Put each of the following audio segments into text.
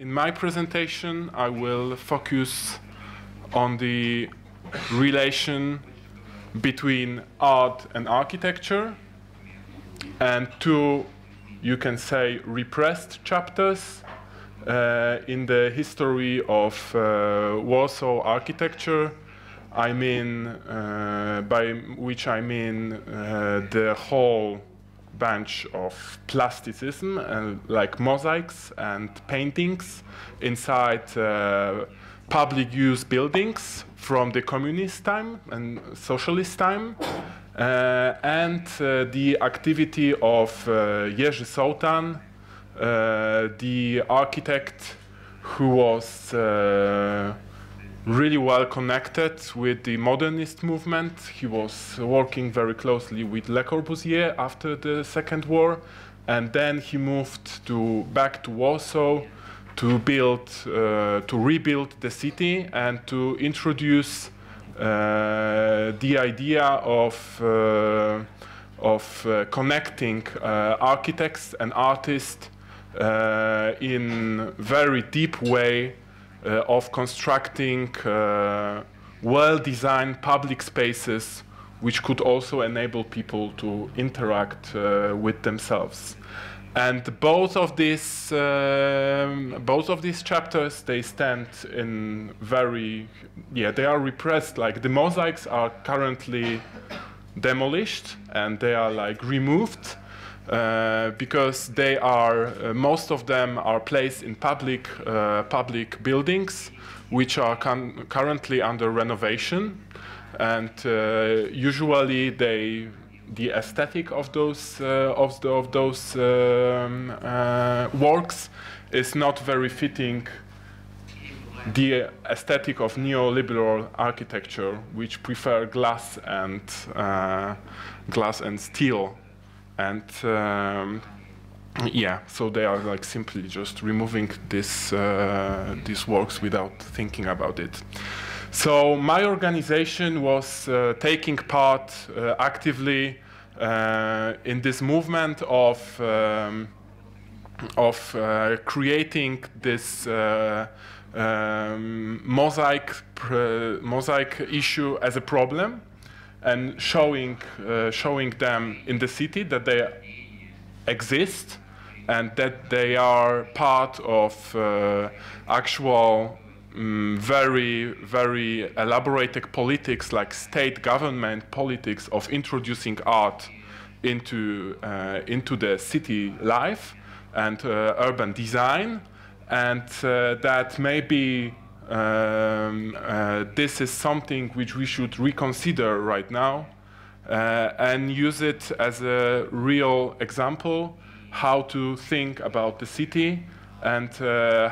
In my presentation, I will focus on the relation between art and architecture, and two, you can say, repressed chapters in the history of Warsaw architecture. I mean, by which I mean the whole bunch of plasticism, like mosaics and paintings inside public use buildings from the communist time and socialist time, and the activity of Jerzy Sołtan, the architect who was really well connected with the modernist movement. He was working very closely with Le Corbusier after the Second War, and then he moved back to Warsaw to rebuild the city and to introduce the idea of connecting architects and artists in very deep way of constructing well-designed public spaces which could also enable people to interact with themselves. And both of these chapters, they stand in very, they are repressed. Like the mosaics are currently demolished and they are like removed because they are, most of them are placed in public buildings which are currently under renovation, and usually the aesthetic of those works is not very fitting the aesthetic of neoliberal architecture, which prefer glass and steel, and so they are like simply just removing these works without thinking about it. So my organization was taking part actively in this movement of creating this mosaic issue as a problem, and showing them in the city that they exist and that they are part of actual very, very elaborated politics, like state government politics of introducing art into the city life and urban design, and that maybe this is something which we should reconsider right now and use it as a real example how to think about the city and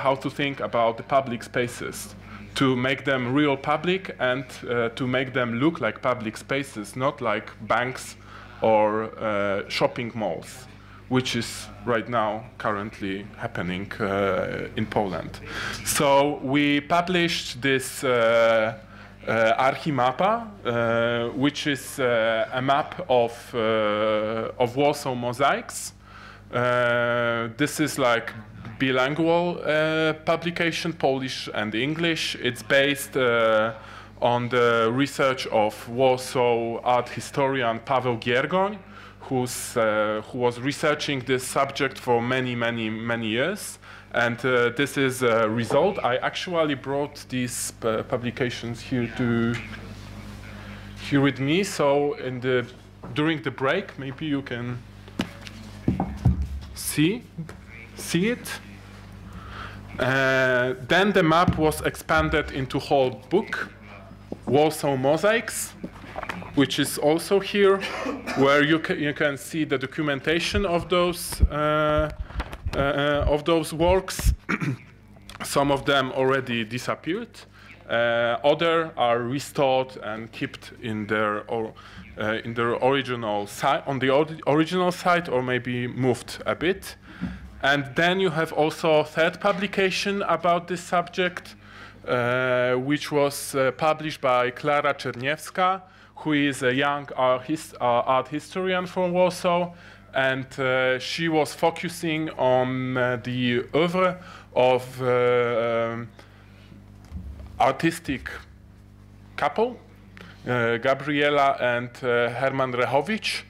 how to think about the public spaces, to make them real public and to make them look like public spaces, not like banks or shopping malls, which is right now currently happening in Poland. So we published this Archimapa, which is a map of Warsaw mosaics. This is like bilingual publication, Polish and English. It's based on the research of Warsaw art historian Paweł Giergoń, who was researching this subject for many, many, many years. And this is a result. I actually brought these publications here with me. So during the break, maybe you can see it. Then the map was expanded into whole book, Warsaw Mosaics, which is also here, where you can see the documentation of those works. Some of them already disappeared. Other are restored and kept on the original site, or maybe moved a bit. And then you have also a third publication about this subject, which was published by Clara Czerniewska, who is a young art historian from Warsaw, and she was focusing on the oeuvre of artistic couple, Gabriela and Herman Rechowicz,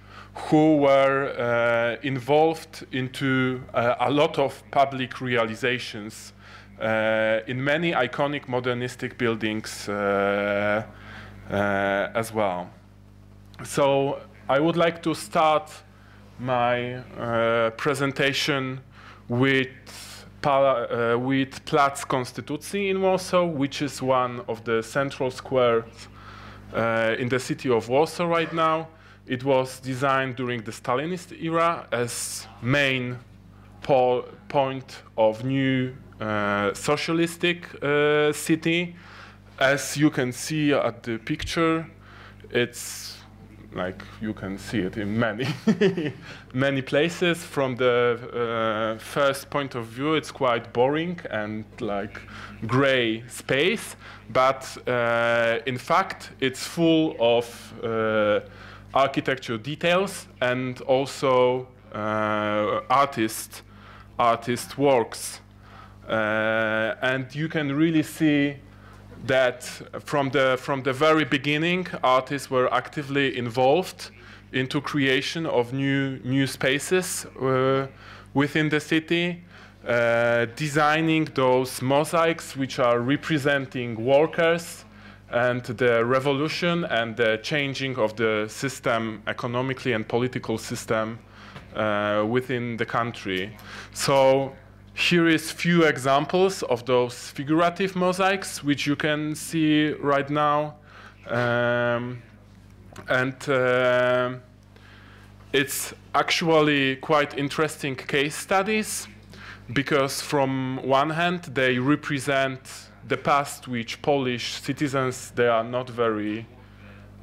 who were involved into a lot of public realizations in many iconic modernistic buildings as well. So I would like to start my presentation with Plac Konstytucji in Warsaw, which is one of the central squares in the city of Warsaw right now. It was designed during the Stalinist era as main point of new socialistic city. As you can see at the picture, it's like you can see it in many places. From the first point of view, it's quite boring and like gray space, but in fact it's full of architecture details and also artist works. And you can really see that from the very beginning, artists were actively involved into creation of new spaces within the city, designing those mosaics which are representing workers and the revolution and the changing of the system, economically and political system within the country. So here is few examples of those figurative mosaics which you can see right now, and it's actually quite interesting case studies, because from one hand they represent the past which Polish citizens, they are not very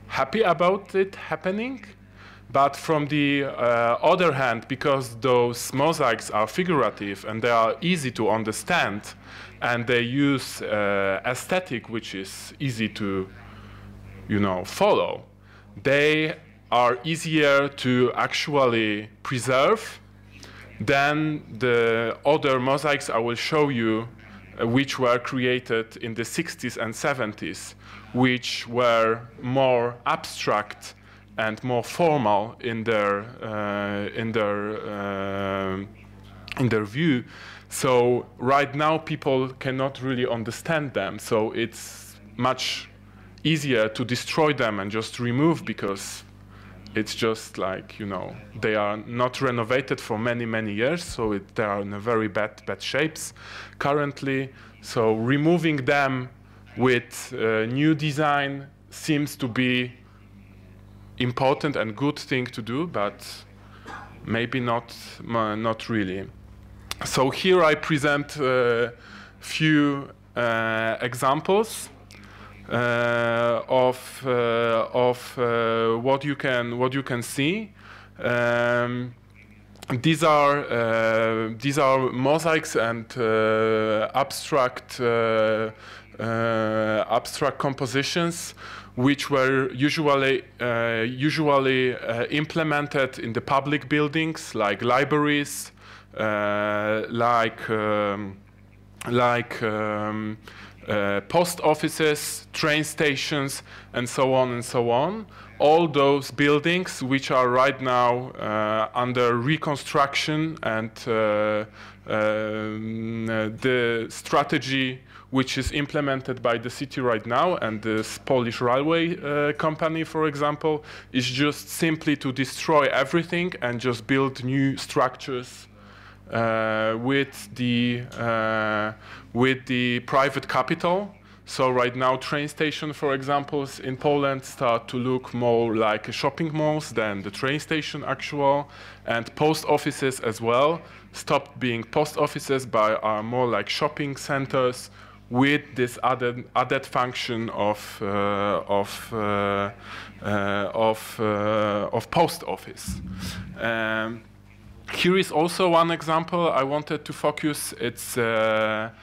happy about it happening. But from the other hand, because those mosaics are figurative and they are easy to understand, and they use aesthetic which is easy to, you know, follow, they are easier to actually preserve than the other mosaics I will show you, which were created in the 60s and 70s, which were more abstract and more formal in their view. So right now people cannot really understand them. So it's much easier to destroy them and just remove, because it's just like, you know, they are not renovated for many years. So they are in a very bad shapes currently. So removing them with new design seems to be important and good thing to do, but maybe not really. So here I present a few examples of what you can see. These are mosaics and abstract compositions, which were usually implemented in the public buildings, like libraries, post offices, train stations, and so on and so on. All those buildings which are right now under reconstruction, and the strategy which is implemented by the city right now, and this Polish railway company, for example, is just simply to destroy everything and just build new structures with the private capital. So right now, train stations, for example, in Poland start to look more like shopping malls than the train station actual, and post offices as well stopped being post offices but are more like shopping centers with this added function of post office. Here is also one example I wanted to focus. It's a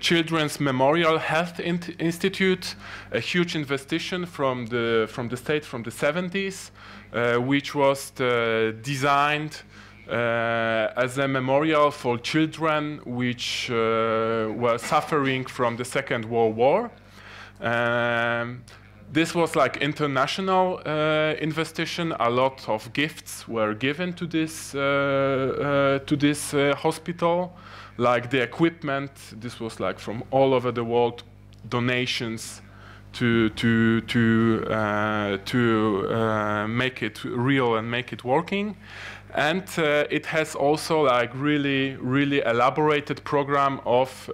Children's Memorial Health Institute, a huge investition from the state from the 70s, which was designed as a memorial for children which were suffering from the Second World War. This was like international investigation. A lot of gifts were given to this hospital, like the equipment. This was like from all over the world, donations to make it real and make it working. And it has also like really elaborated program of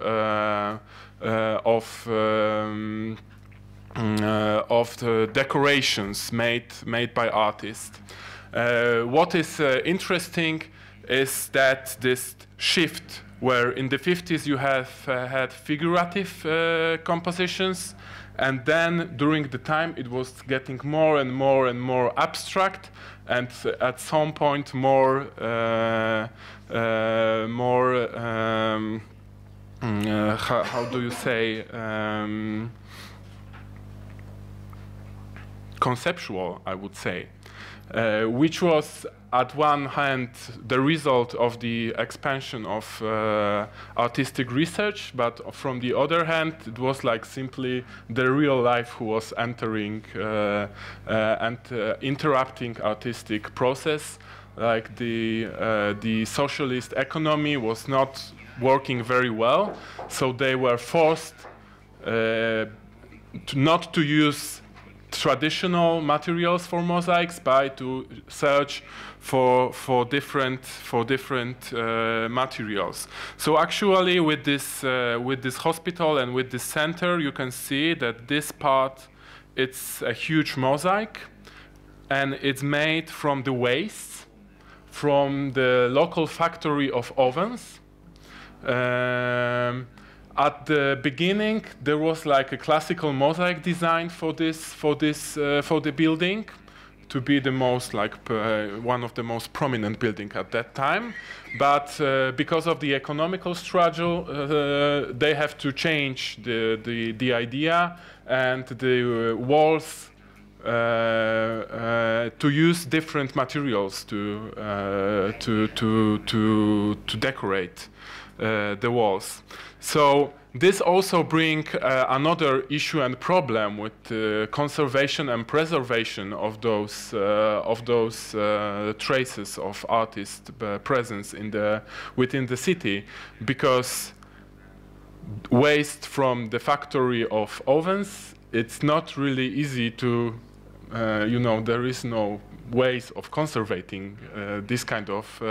the decorations made by artists. What is interesting is that this shift, where in the 50s you have had figurative compositions, and then during the time it was getting more and more and more abstract, and at some point how do you say? Conceptual, I would say, which was at one hand the result of the expansion of artistic research, but from the other hand it was like simply the real life who was entering and interrupting artistic process. Like the socialist economy was not working very well, so they were forced not to use traditional materials for mosaics, but to search for different materials. So actually, with this hospital and with this center, you can see that this part, it's a huge mosaic, and it's made from the waste from the local factory of ovens. At the beginning, there was like a classical mosaic design for the building, to be the most like one of the most prominent building at that time. But because of the economical struggle, they have to change the idea and the walls to use different materials to decorate the walls. So this also brings another issue and problem with conservation and preservation of those traces of artist presence within the city, because waste from the factory of ovens, it's not really easy to there is no ways of conserving this kind of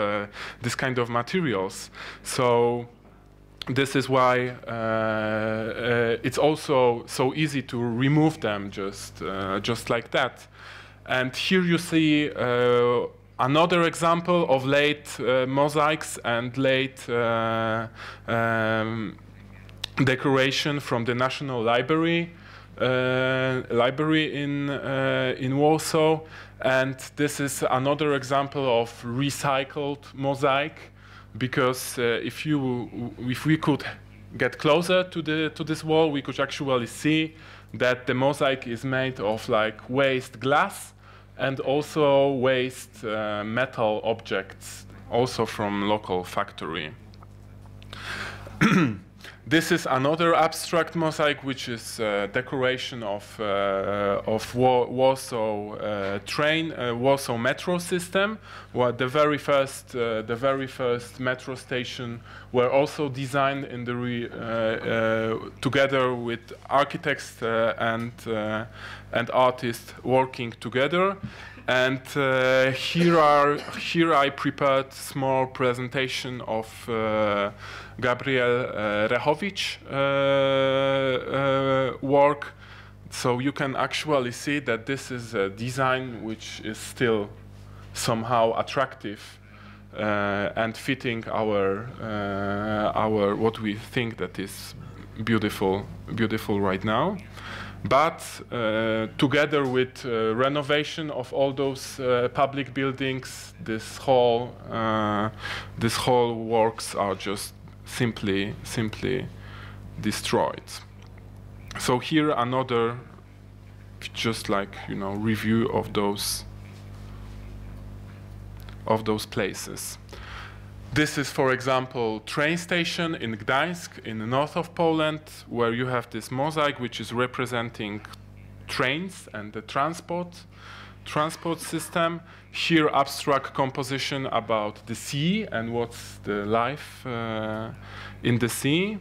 materials. So this is why it's also so easy to remove them just like that. And here you see another example of late mosaics and late decoration from the National Library. In Warsaw, and this is another example of recycled mosaic, because if we could get closer to this wall, we could actually see that the mosaic is made of like waste glass and also waste metal objects, also from local factory. This is another abstract mosaic, which is decoration of Warsaw Warsaw metro system, where the very first metro station were also designed in the together with architects and artists working together. And here I prepared small presentation of Gabriela Rechowicz work, so you can actually see that this is a design which is still somehow attractive and fitting our what we think that is beautiful right now. But together with renovation of all those public buildings, this whole works are just simply destroyed. So here another, just like, you know, review of those places. This is, for example, train station in Gdańsk, in the north of Poland, where you have this mosaic which is representing trains and the transport system. Here, abstract composition about the sea and what's the life in the sea.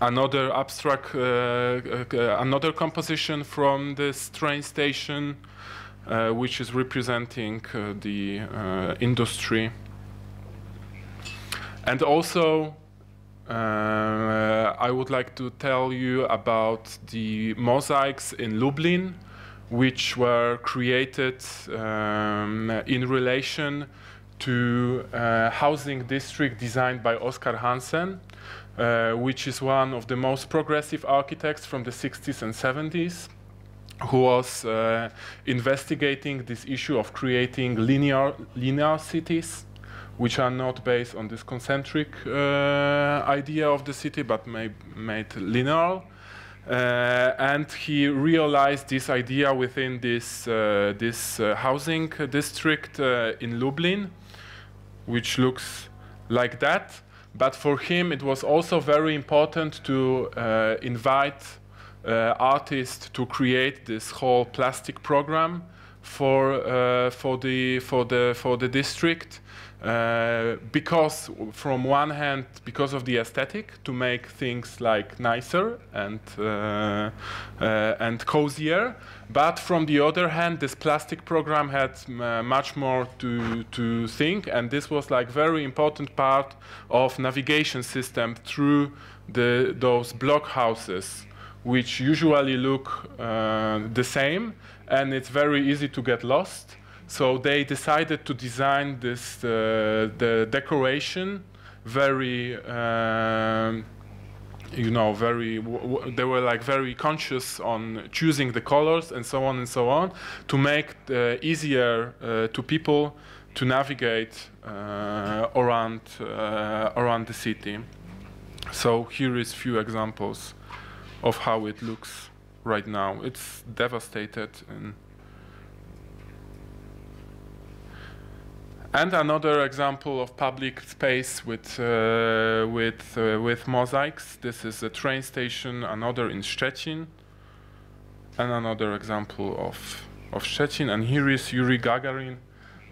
Another abstract, another composition from this train station, which is representing the industry. And also, I would like to tell you about the mosaics in Lublin, which were created in relation to housing district designed by Oskar Hansen, which is one of the most progressive architects from the 60s and 70s, who was investigating this issue of creating linear cities, which are not based on this concentric idea of the city, but made linear. And he realized this idea within this housing district in Lublin, which looks like that. But for him, it was also very important to invite artists to create this whole plastic program for the district. Because from one hand, because of the aesthetic, to make things like nicer and cozier, but from the other hand, this plastic program had much more to think, and this was like very important part of navigation system through those block houses, which usually look the same, and it's very easy to get lost. So they decided to design this the decoration very, you know, very. They were like very conscious on choosing the colors and so on, to make easier to people to navigate around the city. So here is few examples of how it looks right now. It's devastated. And another example of public space with mosaics. This is a train station, another in Szczecin, and another example of Szczecin. And here is Yuri Gagarin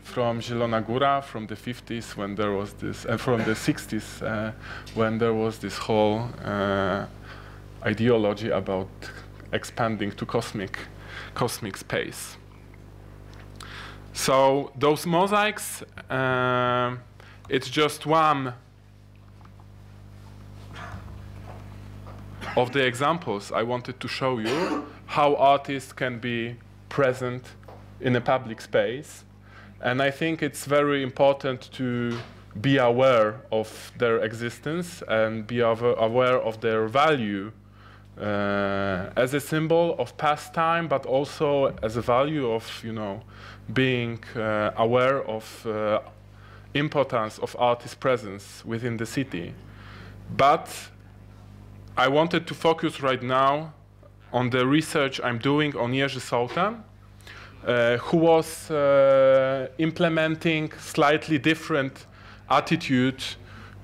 from Zielona Góra, from the 50s when there was this, from the 60s when there was this whole ideology about expanding to cosmic space. So those mosaics, it's just one of the examples I wanted to show you how artists can be present in a public space. And I think it's very important to be aware of their existence and be aware of their value as a symbol of pastime, but also as a value of, you know, being aware of importance of artist presence within the city. But I wanted to focus right now on the research I'm doing on Jerzy Sołtan, who was implementing slightly different attitude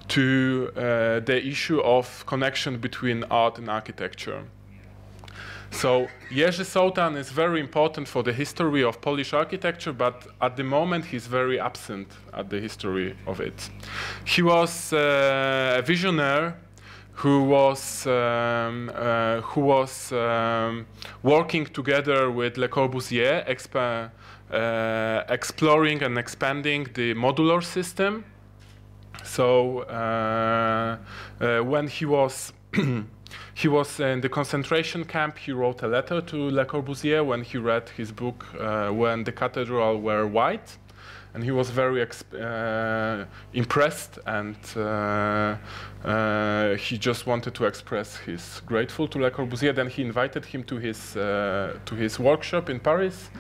to the issue of connection between art and architecture. So Jerzy Sołtan is very important for the history of Polish architecture, but at the moment he's very absent at the history of it. He was a visionary who was working together with Le Corbusier, exploring and expanding the modular system. So when he was he was in the concentration camp, he wrote a letter to Le Corbusier when he read his book When the Cathedral Were White, and he was very impressed, and he just wanted to express his gratitude to Le Corbusier. Then he invited him to his workshop in Paris.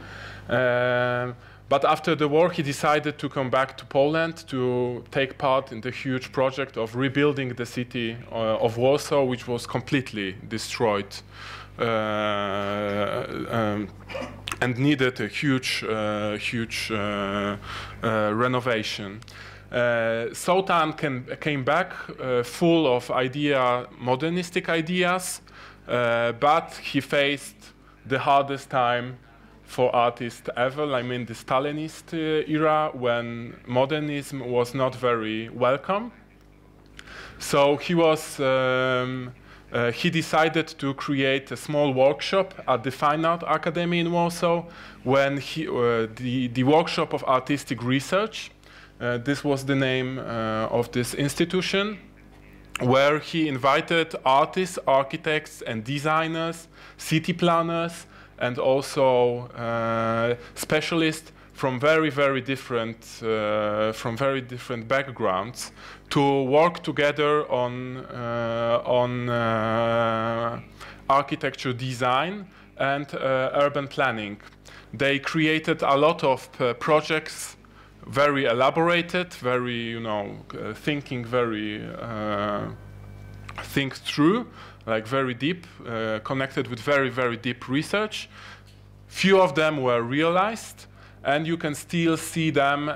But after the war, he decided to come back to Poland to take part in the huge project of rebuilding the city of Warsaw, which was completely destroyed and needed a huge, renovation. Sołtan came back full of modernistic ideas, but he faced the hardest time for artists ever. I mean, the Stalinist era, when modernism was not very welcome. So he was, he decided to create a small workshop at the Fine Art Academy in Warsaw, when he, the workshop of artistic research, this was the name of this institution, where he invited artists, architects and designers, city planners, and also specialists from very different backgrounds to work together on architecture design and urban planning. They created a lot of projects, very elaborated, very, you know, think through, like very deep, connected with very, very deep research. Few of them were realized, and you can still see them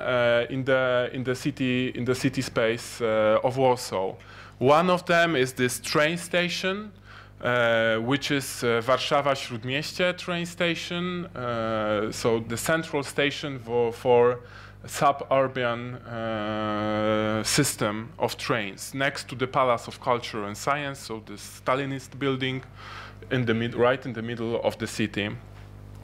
in the city space of Warsaw. One of them is this train station, which is Warszawa Śródmieście train station, so the central station for suburban system of trains, next to the Palace of Culture and Science, so the Stalinist building in the right in the middle of the city.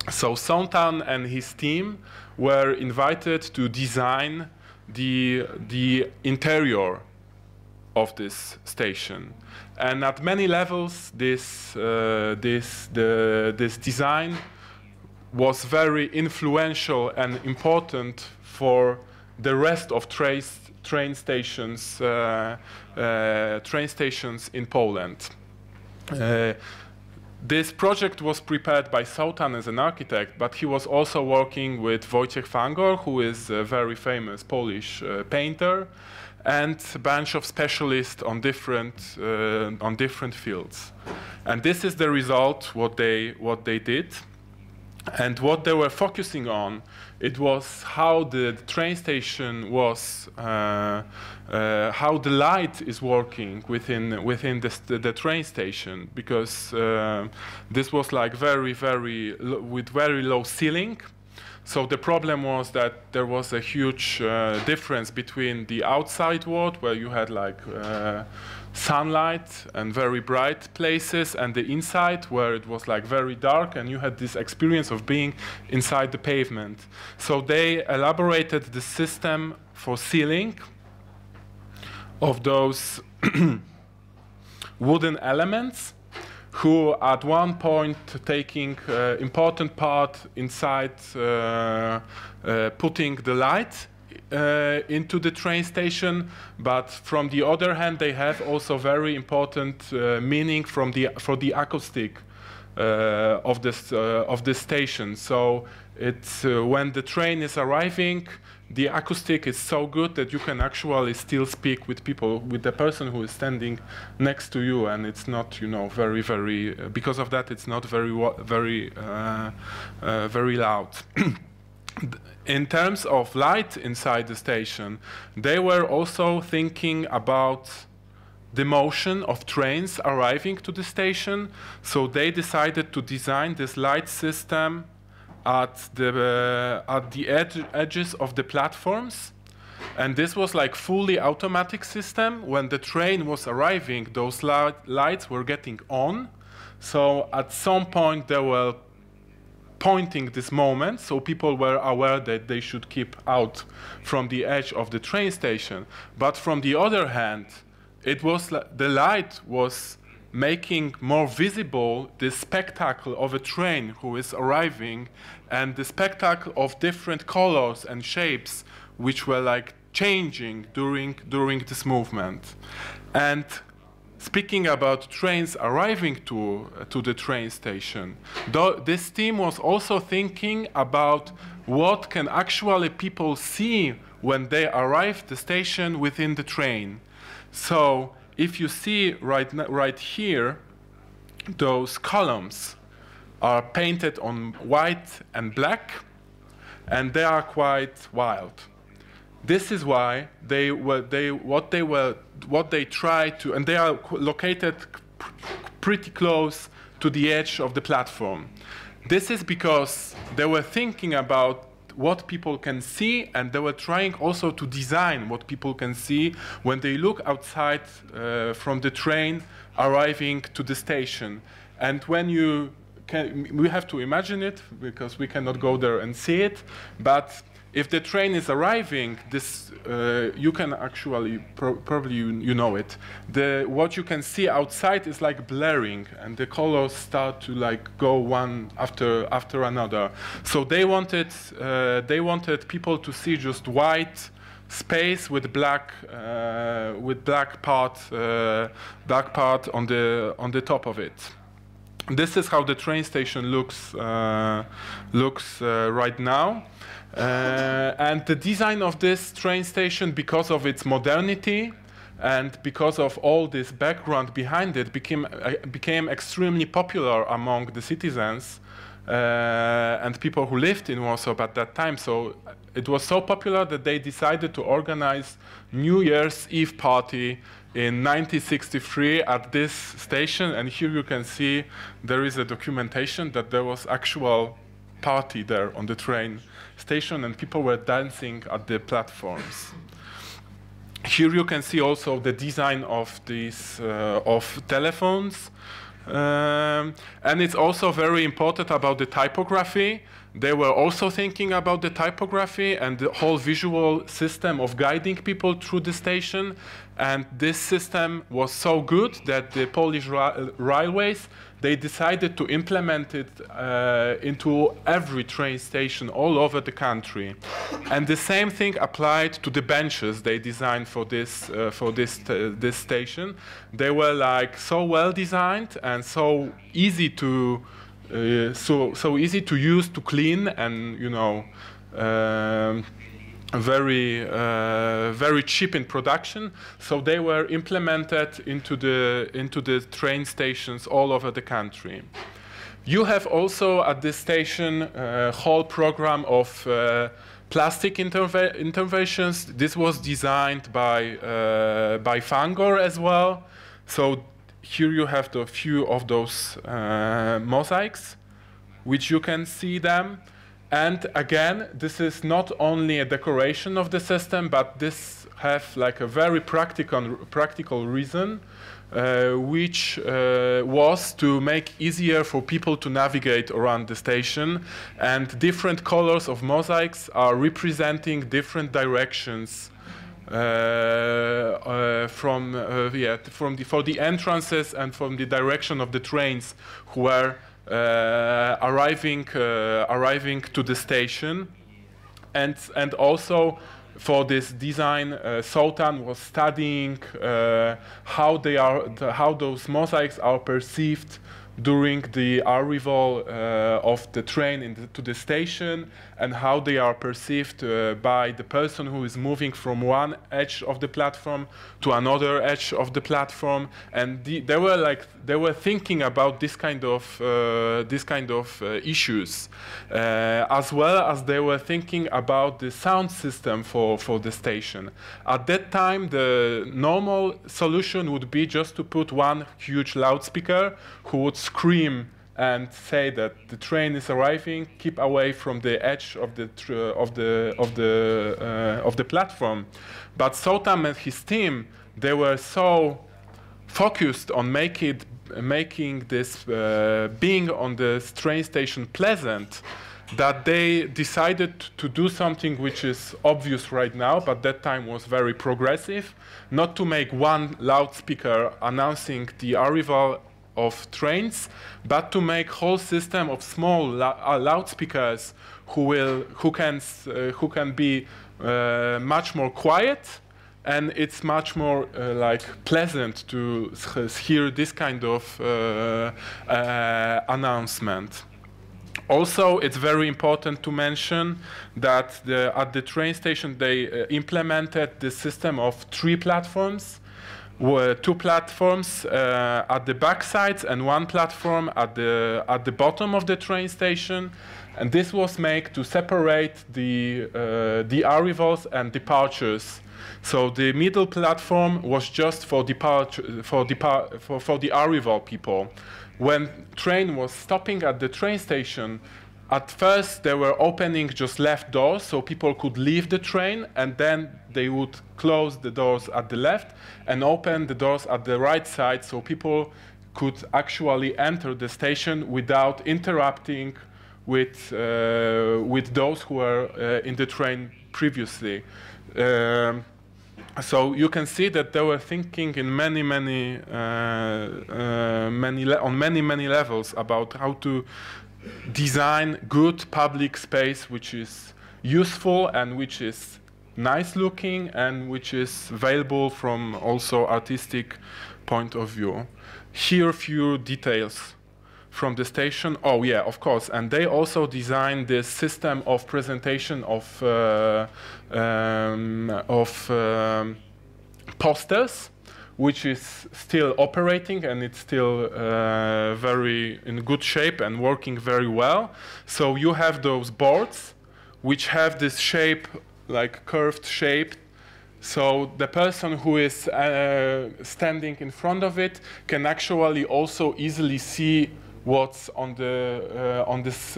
So Sołtan and his team were invited to design the interior of this station, and at many levels this design was very influential and important for the rest of train stations in Poland. This project was prepared by Sołtan as an architect, but he was also working with Wojciech Fangor, who is a very famous Polish painter, and a bunch of specialists on different fields. And this is the result what they did. And what they were focusing on, it was how the train station was, how the light is working within the train station, because this was like very low ceiling. So the problem was that there was a huge difference between the outside world, where you had like sunlight and very bright places, and the inside, where it was like very dark, and you had this experience of being inside the pavement. So they elaborated the system for sealing of those wooden elements, who at one point taking important part inside putting the light into the train station, but from the other hand, they have also very important meaning for the acoustic of this station. So it's when the train is arriving, the acoustic is so good that you can actually still speak with people, with the person who is standing next to you, and it's not, you know, very because of that it's not very loud. In terms of light inside the station, they were also thinking about the motion of trains arriving to the station, so they decided to design this light system at the edges of the platforms. And this was like fully automatic system. When the train was arriving, those lights were getting on. So at some point they were pointing this moment, so people were aware that they should keep out from the edge of the train station. But from the other hand, it was the light was making more visible the spectacle of a train who is arriving and the spectacle of different colors and shapes which were like changing during this movement. And speaking about trains arriving to the train station, this team was also thinking about what can actually people see when they arrive at the station within the train. So if you see right here, those columns are painted on white and black, and they are quite wild. This is why and they are located pretty close to the edge of the platform. This is because they were thinking about what people can see, and they were trying also to design what people can see when they look outside from the train arriving to the station. And when you can, we have to imagine it because we cannot go there and see it, but if the train is arriving, this you can actually probably you know it. What you can see outside is like blurring, and the colors start to like go one after another. So they wanted people to see just white space with black part on the top of it. This is how the train station looks right now. And the design of this train station, because of its modernity and because of all this background behind it, became extremely popular among the citizens and people who lived in Warsaw at that time. So it was so popular that they decided to organize New Year's Eve party in 1963 at this station. And here you can see there is a documentation that there was actual party there on the train station, and people were dancing at the platforms. Here you can see also the design of these telephones, and it's also very important about the typography. They were also thinking about the typography and the whole visual system of guiding people through the station. And this system was so good that the Polish railways, they decided to implement it into every train station all over the country. And the same thing applied to the benches they designed for this station. They were like so well designed and so easy to easy to use, to clean, and you know, very cheap in production. So they were implemented into the train stations all over the country. You have also at this station a whole program of plastic interventions. This was designed by Fangor as well. So here you have a few of those mosaics, which you can see them. And again, this is not only a decoration of the system, but this have like a very practical reason, which was to make easier for people to navigate around the station. And different colors of mosaics are representing different directions for the entrances and from the direction of the trains who were arriving to the station. And also for this design, Sołtan was studying how those mosaics are perceived during the arrival of the train to the station, and how they are perceived by the person who is moving from one edge of the platform to another edge of the platform. And they were thinking about this kind of issues, as well as they were thinking about the sound system for the station. At that time, the normal solution would be just to put one huge loudspeaker who would scream and say that the train is arriving, keep away from the edge of the platform. But Sołtan and his team, they were so focused on making this being on the train station pleasant that they decided to do something which is obvious right now, but that time was very progressive, not to make one loudspeaker announcing the arrival of trains, but to make whole system of small loudspeakers who can be much more quiet, and it's much more like pleasant to hear this kind of announcement. Also, it's very important to mention that at the train station they implemented the system of three platforms, two platforms at the back sides and one platform at the bottom of the train station, and this was made to separate the arrivals and departures. So the middle platform was just for the arrival people. When train was stopping at the train station, at first they were opening just left doors so people could leave the train, and then they would close the doors at the left and open the doors at the right side so people could actually enter the station without interrupting with those who were in the train previously. So you can see that they were thinking in on many levels about how to design good public space which is useful and which is nice looking and which is available from also artistic point of view. Here few details from the station. Oh yeah, of course. And they also designed this system of presentation of posters, which is still operating and it's still very in good shape and working very well. So you have those boards which have this shape, like curved shape. So the person who is standing in front of it can actually also easily see what's on this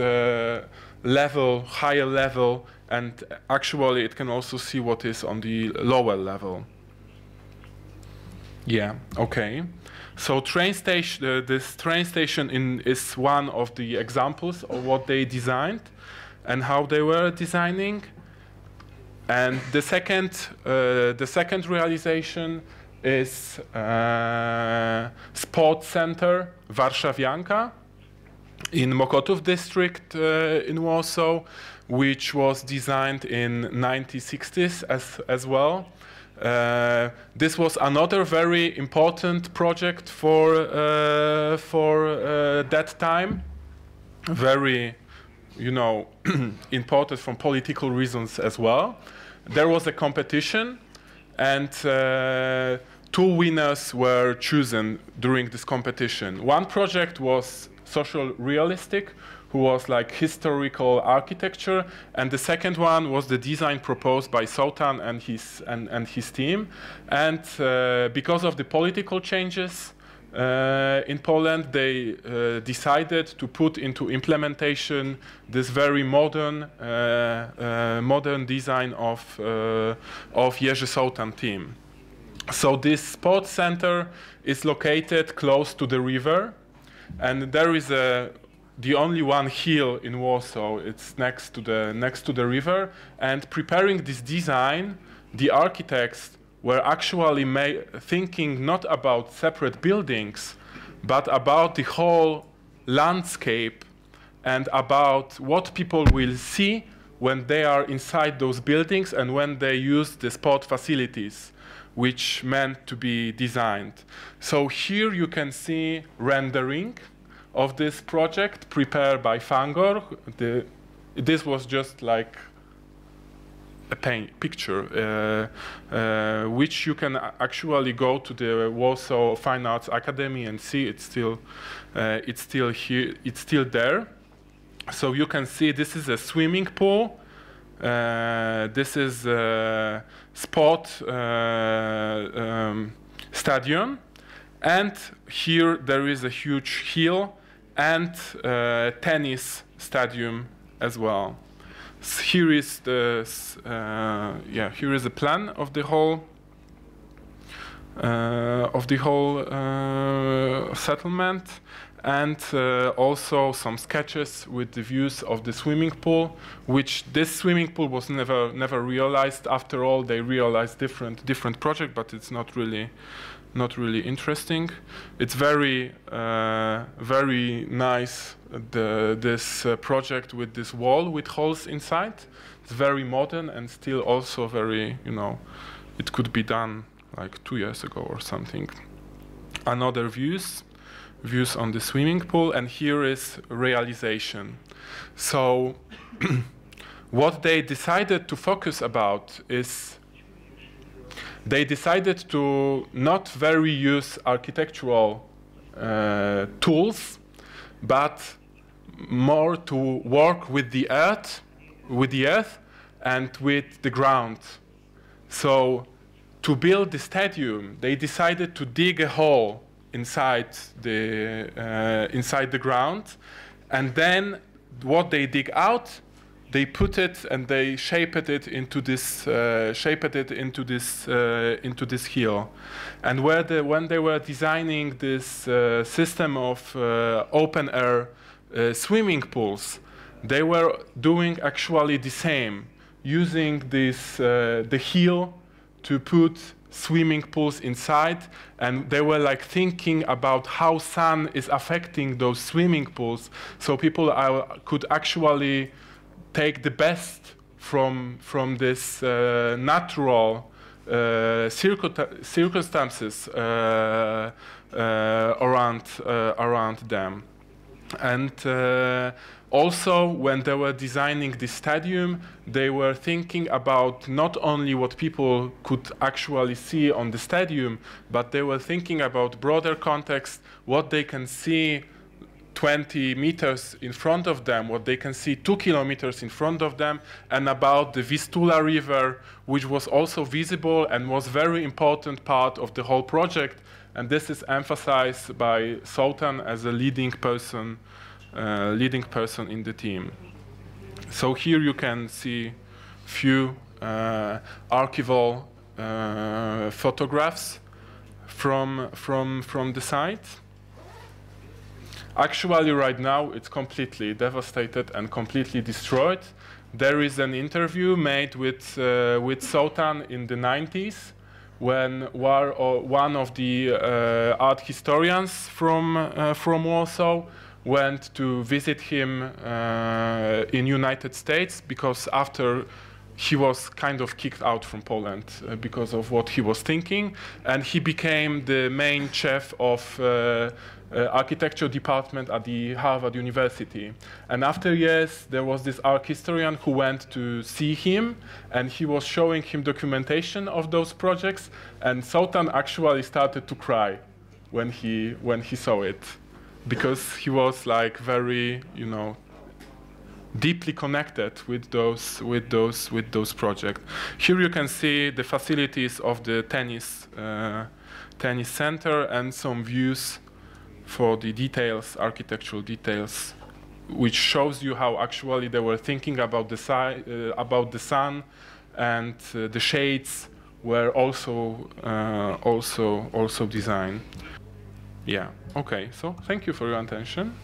level, higher level, and actually it can also see what is on the lower level. Yeah, okay. So train station, this train station is one of the examples of what they designed and how they were designing. And the second realization is Sport Center Warszawianka in Mokotów district in Warsaw, which was designed in 1960s as well. This was another very important project for that time, very, you know, important from political reasons as well. There was a competition, and two winners were chosen during this competition. One project was social realistic, who was like historical architecture, and the second one was the design proposed by Sołtan and his team. And because of the political changes in Poland, they decided to put into implementation this very modern, modern design of Jerzy Sołtan team. So this sports center is located close to the river, and there is the only one hill in Warsaw. It's next to the river. And preparing this design, the architects were actually thinking not about separate buildings, but about the whole landscape and about what people will see when they are inside those buildings and when they use the sport facilities, which meant to be designed. So here you can see rendering of this project prepared by Fangor. This was just like a picture, which you can actually go to the Warsaw Fine Arts Academy and see. It's still here. It's still there. So you can see this is a swimming pool. This is a sport stadium, and here there is a huge hill and tennis stadium as well. Here is the here is a plan of the whole settlement, and also some sketches with the views of the swimming pool, which this swimming pool was never realized. After all, they realized different project, but it's not really interesting. It's very nice, this project with this wall with holes inside. It's very modern and still also very, you know, it could be done like 2 years ago or something. Another views on the swimming pool, and here is realization. So what they decided to focus about is they decided to not very use architectural tools, but more to work with the earth and with the ground. So to build the stadium, they decided to dig a hole inside the ground, and then what they dig out, they put it and they shaped it into this hill. And when they were designing this system of open air swimming pools, they were doing actually the same, using this the hill to put swimming pools inside, and they were like thinking about how sun is affecting those swimming pools, so people could actually take the best from this natural circumstances around them. And also, when they were designing the stadium, they were thinking about not only what people could actually see on the stadium, but they were thinking about broader context, what they can see 20 meters in front of them, what they can see 2 kilometers in front of them, and about the Vistula River, which was also visible and was very important part of the whole project. And this is emphasized by Sołtan as a leading person in the team. So here you can see few archival photographs from the site. Actually, right now it's completely devastated and completely destroyed. There is an interview made with Sołtan in the 90s, when one of the art historians from Warsaw went to visit him in United States, because after he was kind of kicked out from Poland because of what he was thinking, and he became the main chef of architecture department at the Harvard University. And after years, there was this art historian who went to see him, and he was showing him documentation of those projects, and Sołtan actually started to cry when he saw it, because he was like very, you know, deeply connected with those projects. Here you can see the facilities of the tennis center and some views for the details, architectural details, which shows you how actually they were thinking about the sun, and the shades were also designed. Yeah, okay, so thank you for your attention.